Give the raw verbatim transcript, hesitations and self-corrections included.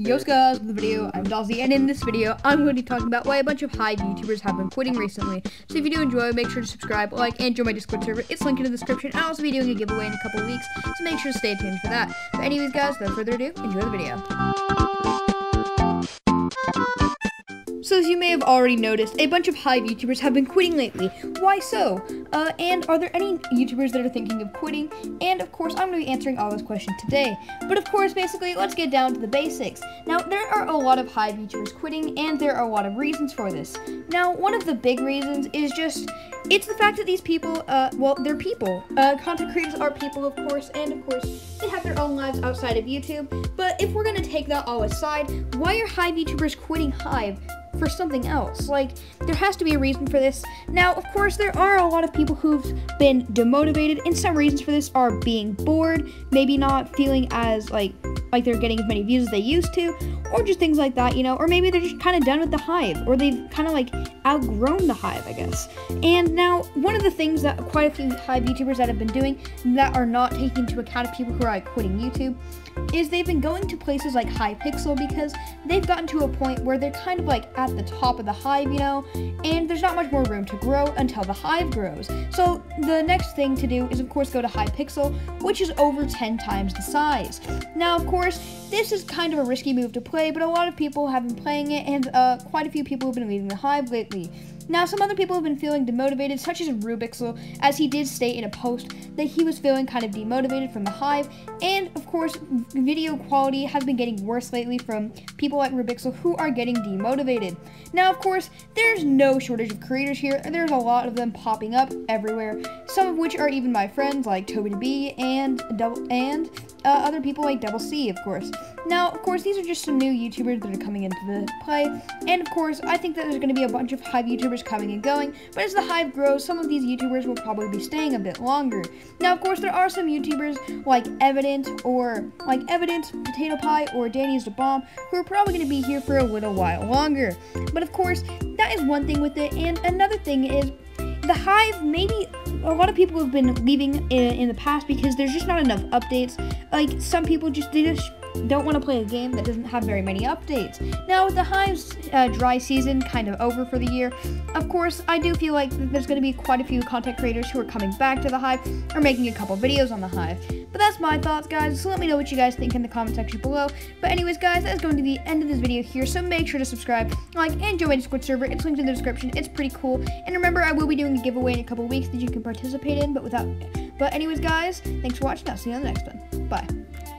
Yo guys, the video, I'm Dozzi, and in this video, I'm going to be talking about why a bunch of Hive YouTubers have been quitting recently. So if you do enjoy, make sure to subscribe, like, and join my Discord server. It's linked in the description. I'll also be doing a giveaway in a couple weeks, so make sure to stay tuned for that. But anyways, guys, without further ado, enjoy the video. So as you may have already noticed, a bunch of Hive YouTubers have been quitting lately. Why so? Uh, and are there any YouTubers that are thinking of quitting? And of course, I'm going to be answering all those questions today. But of course, basically, let's get down to the basics. Now, there are a lot of Hive YouTubers quitting, and there are a lot of reasons for this. Now, one of the big reasons is just, it's the fact that these people, uh, well, they're people. Uh, content creators are people, of course, and of course, they have their own lives outside of YouTube. But if we're going to take that all aside, why are Hive YouTubers quitting Hive for something else? Like, there has to be a reason for this. Now, of course, there are a lot of people who've been demotivated, and some reasons for this are being bored, maybe not feeling as, like, like they're getting as many views as they used to, or just things like that, you know, or maybe they're just kind of done with the Hive, or they've kind of, like, outgrown the Hive, I guess. And now, one of the things that quite a few Hive YouTubers that have been doing that are not taking into account of people who are, like, quitting YouTube is they've been going to places like Hypixel because they've gotten to a point where they're kind of, like, at the top of the Hive, you know, and there's not much more room to grow until the Hive grows. So the next thing to do is, of course, go to Hypixel, which is over ten times the size. Now, of course, this is kind of a risky move to play, but a lot of people have been playing it, and uh, quite a few people have been leaving the Hive lately. Now, some other people have been feeling demotivated, such as Rubixel, as he did state in a post that he was feeling kind of demotivated from the Hive, and of course, video quality has been getting worse lately from people like Rubixel who are getting demotivated. Now, of course, there's no shortage of creators here, and there's a lot of them popping up everywhere, some of which are even my friends like TobyDB and Double and uh, other people like Double C, of course. Now, of course, these are just some new YouTubers that are coming into the play, and of course, I think that there's going to be a bunch of Hive YouTubers coming and going, but as the Hive grows, some of these YouTubers will probably be staying a bit longer. Now, of course, there are some YouTubers like Evident or like Evidence Potato Pie or Danny's the Bomb who are probably going to be here for a little while longer. But of course, that is one thing with it, and another thing is the Hive, maybe a lot of people have been leaving in, in the past because there's just not enough updates. Like, some people just, they just don't want to play a game that doesn't have very many updates. Now, with the Hive's uh, dry season kind of over for the year, of course, I do feel like there's going to be quite a few content creators who are coming back to the Hive or making a couple videos on the Hive. But that's my thoughts, guys, so let me know what you guys think in the comment section below. But anyways, guys, that is going to be the end of this video here, so make sure to subscribe, like, and join my Discord server. It's linked in the description. It's pretty cool. And remember, I will be doing a giveaway in a couple weeks that you can participate in, but without... But anyways, guys, thanks for watching. I'll see you on the next one. Bye.